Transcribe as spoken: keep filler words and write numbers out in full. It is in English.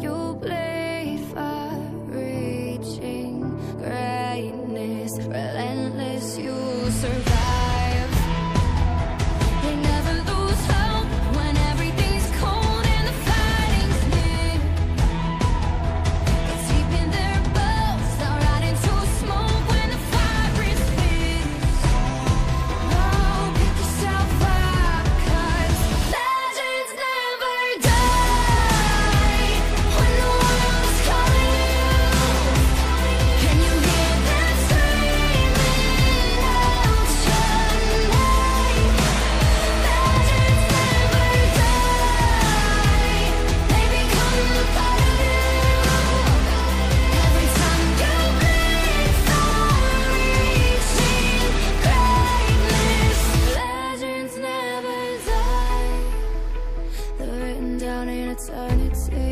you play for reaching greatness, relentless, you survive. Eternity.